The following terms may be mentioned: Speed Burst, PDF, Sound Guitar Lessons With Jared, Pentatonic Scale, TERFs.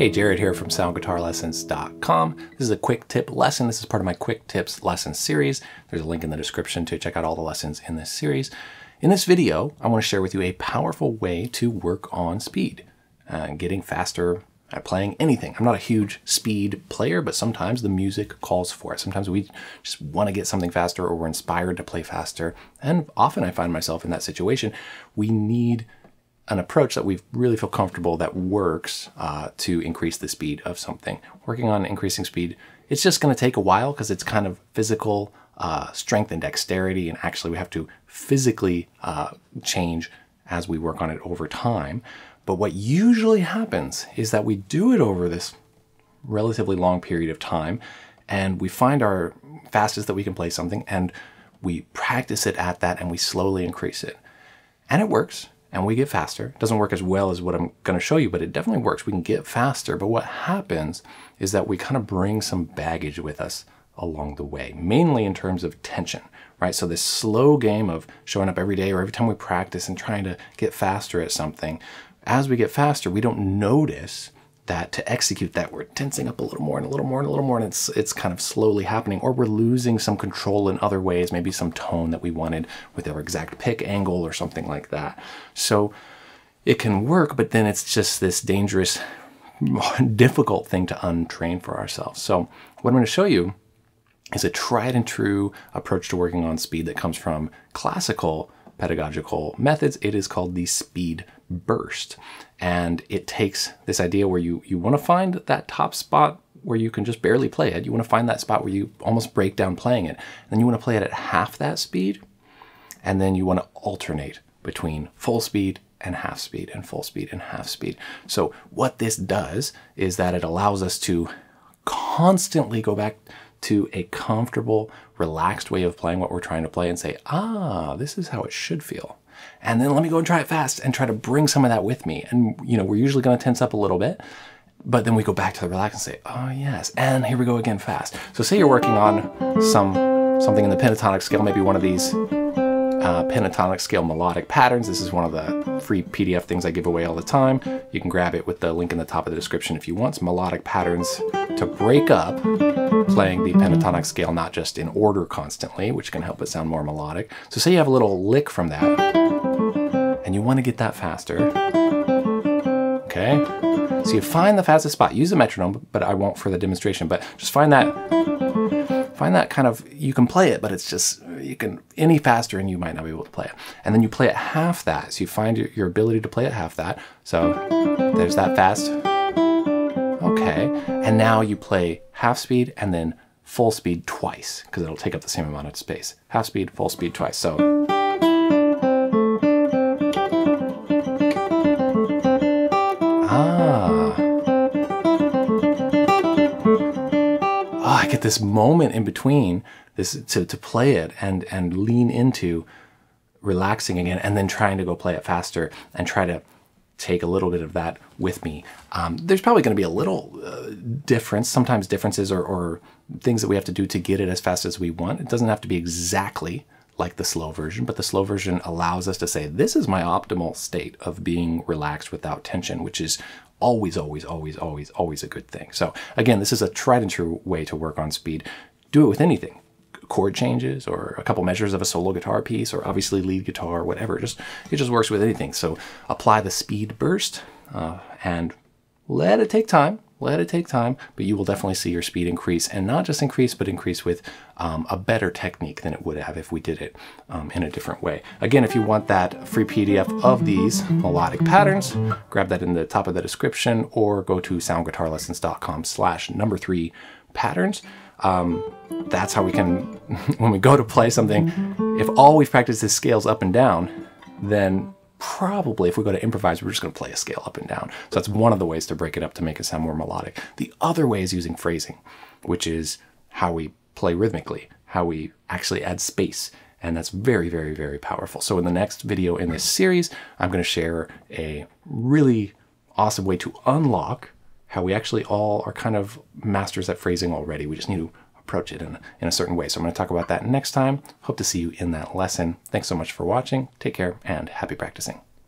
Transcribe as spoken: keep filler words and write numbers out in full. Hey, Jared here from sound guitar lessons dot com. This is a quick tip lesson. This is part of my quick tips lesson series. There's a link in the description to check out all the lessons in this series. In this video, I want to share with you a powerful way to work on speed, uh, getting faster at playing anything. I'm not a huge speed player, but sometimes the music calls for it. Sometimes we just want to get something faster, or we're inspired to play faster. And often I find myself in that situation. We need an approach that we really feel comfortable that works uh, to increase the speed of something. Working on increasing speed, it's just gonna take a while because it's kind of physical uh, strength and dexterity, and actually we have to physically uh, change as we work on it over time. But what usually happens is that we do it over this relatively long period of time, and we find our fastest that we can play something, and we practice it at that, and we slowly increase it. And it works. And we get faster. It doesn't work as well as what I'm going to show you, but it definitely works. We can get faster. But what happens is that we kind of bring some baggage with us along the way, mainly in terms of tension, right? So this slow game of showing up every day or every time we practice and trying to get faster at something, as we get faster, we don't notice that to execute that we're tensing up a little more and a little more and a little more, and it's, it's kind of slowly happening, or we're losing some control in other ways, maybe some tone that we wanted with our exact pick angle or something like that. So it can work, but then it's just this dangerous, difficult thing to untrain for ourselves. So what I'm going to show you is a tried and true approach to working on speed that comes from classical pedagogical methods. It is called the Speed Burst. And it takes this idea where you, you want to find that top spot where you can just barely play it. You want to find that spot where you almost break down playing it. And then you want to play it at half that speed. And then you want to alternate between full speed and half speed and full speed and half speed. So what this does is that it allows us to constantly go back to a comfortable, relaxed way of playing what we're trying to play and say, ah, this is how it should feel. And then let me go and try it fast and try to bring some of that with me. And, you know, we're usually going to tense up a little bit, but then we go back to the relax and say, oh yes, and here we go again fast. So say you're working on some something in the pentatonic scale, maybe one of these uh, pentatonic scale melodic patterns. This is one of the free P D F things I give away all the time. You can grab it with the link in the top of the description if you want. It's melodic patterns to break up playing the pentatonic scale, not just in order constantly, which can help it sound more melodic. So say you have a little lick from that, and you want to get that faster. Okay? So you find the fastest spot. Use a metronome, but I won't for the demonstration, but just find that, find that kind of, you can play it, but it's just, you can, any faster and you might not be able to play it. And then you play it half that. So you find your ability to play it half that. So there's that fast. Okay, and now you play half speed and then full speed twice, because it'll take up the same amount of space. Half speed, full speed twice, so. Ah. Oh, I get this moment in between this to, to play it and, and lean into relaxing again, and then trying to go play it faster and try to take a little bit of that with me. Um, there's probably going to be a little uh, difference, sometimes differences or, or things that we have to do to get it as fast as we want. It doesn't have to be exactly like the slow version, but the slow version allows us to say, this is my optimal state of being relaxed without tension, which is always, always, always, always, always a good thing. So again, this is a tried and true way to work on speed. Do it with anything. Chord changes or a couple measures of a solo guitar piece, or obviously lead guitar, whatever. It just, it just works with anything. So apply the Speed Burst uh, and let it take time. Let it take time, but you will definitely see your speed increase, and not just increase, but increase with um, a better technique than it would have if we did it um, in a different way. Again, if you want that free P D F of these melodic patterns, grab that in the top of the description, or go to sound guitar lessons dot com slash number three patterns. Um, that's how we can, when we go to play something, if all we've practiced is scales up and down, then probably if we go to improvise, we're just going to play a scale up and down. So that's one of the ways to break it up to make it sound more melodic. The other way is using phrasing, which is how we play rhythmically, how we actually add space. And that's very, very, very powerful. So in the next video in this series, I'm going to share a really awesome way to unlock how we actually all are kind of masters at phrasing already. We just need to approach it in, in a certain way. So I'm going to talk about that next time. Hope to see you in that lesson. Thanks so much for watching. Take care and happy practicing.